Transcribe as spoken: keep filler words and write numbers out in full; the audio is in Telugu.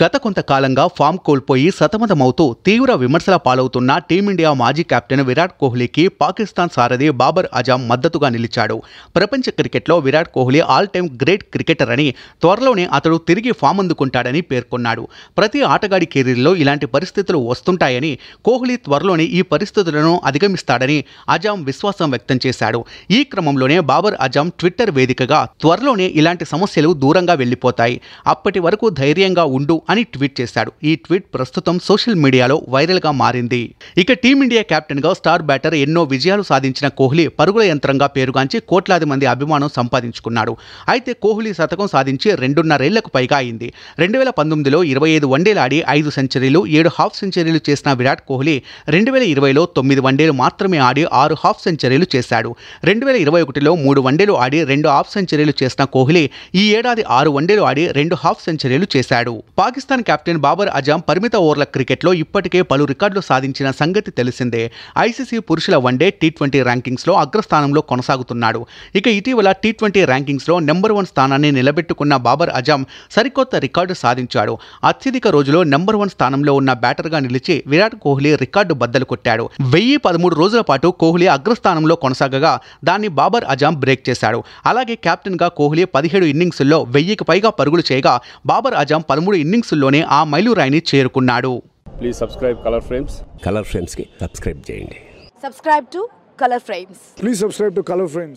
గత కొంతకాలంగా ఫామ్ కోల్పోయి సతమతమవుతూ తీవ్ర విమర్శల పాలవుతున్న టీమిండియా మాజీ కెప్టెన్ విరాట్ కోహ్లీకి పాకిస్తాన్ సారథి బాబర్ అజామ్ మద్దతుగా నిలిచాడు. ప్రపంచ క్రికెట్లో Virat Kohli all time great cricketer అని, త్వరలోనే అతడు తిరిగి ఫామ్ అందుకుంటాడని పేర్కొన్నాడు. ప్రతి ఆటగాడి కెరీర్లో ఇలాంటి పరిస్థితులు వస్తుంటాయని, కోహ్లీ త్వరలోనే ఈ పరిస్థితులను అధిగమిస్తాడని అజామ్ విశ్వాసం వ్యక్తం చేశాడు. ఈ క్రమంలోనే బాబర్ అజామ్ ట్విట్టర్ వేదికగా త్వరలోనే ఇలాంటి సమస్యలు దూరంగా వెళ్ళిపోతాయి, అప్పటి వరకు ధైర్యంగా అని ట్వీట్ చేశాడు. ఈ ట్వీట్ ప్రస్తుతం సోషల్ మీడియాలో వైరల్ గా మారింది. ఇక టీమిండియా కెప్టెన్ గా స్టార్ బ్యాటర్ ఎన్నో విజయాలు సాధించిన కోహ్లీ పరుగుల యంత్రంగా పేరుగాంచి కోట్లాది మంది అభిమానం సంపాదించుకున్నాడు. అయితే కోహ్లీ శతకం సాధించి రెండున్నరేళ్లకు పైగా అయింది. రెండు వేల పంతొమ్మిదిలో ఇరవై ఐదు వన్డేలు ఆడి ఐదు సెంచరీలు ఏడు హాఫ్ సెంచరీలు చేసిన విరాట్ కోహ్లీ రెండు వేల ఇరవైలో తొమ్మిది వన్డేలు మాత్రమే ఆడి ఆరు హాఫ్ సెంచరీలు చేశాడు. రెండు వేల ఇరవై ఒకటిలో మూడు వన్డేలు ఆడి రెండు హాఫ్ సెంచరీలు చేసిన కోహ్లీ ఈ ఏడాది ఆరు వన్డేలు ఆడి రెండు హాఫ్ సెంచరీలు చేశాడు. పాకిస్తాన్ కెప్టెన్ బాబర్ అజామ్ పరిమిత ఓవర్ల క్రికెట్లో ఇప్పటికే పలు రికార్డులు సాధించిన సంగతి తెలిసిందే. ఐసీసీ పురుషుల వన్డే టీ ట్వంటీ ర్యాంకింగ్స్లో అగ్రస్థానంలో కొనసాగుతున్నాడు. ఇక ఇటీవల టీ ట్వంటీ ర్యాంకింగ్స్లో నెంబర్ వన్ స్థానాన్ని నిలబెట్టుకున్న బాబర్ అజామ్ సరికొత్త రికార్డు సాధించాడు. అత్యధిక రోజులో నెంబర్ వన్ స్థానంలో ఉన్న బ్యాటర్గా నిలిచి విరాట్ కోహ్లీ రికార్డు బద్దలు కొట్టాడు. వెయ్యి పదమూడు రోజుల పాటు కోహ్లీ అగ్రస్థానంలో కొనసాగగా దాన్ని బాబర్ అజామ్ బ్రేక్ చేశాడు. అలాగే కెప్టెన్గా కోహ్లీ పదిహేడు ఇన్నింగ్స్ల్లో వెయ్యికి పైగా పరుగులు చేయగా బాబర్ అజామ్ పదమూడు ఇన్నింగ్స్లోనే ఆ మైలురాయిని చేరుకున్నాడు. Please subscribe colour frames. Colour frames కి సబ్స్క్రైబ్ చేయండి. Subscribe to colour frames. Please subscribe to colour frames.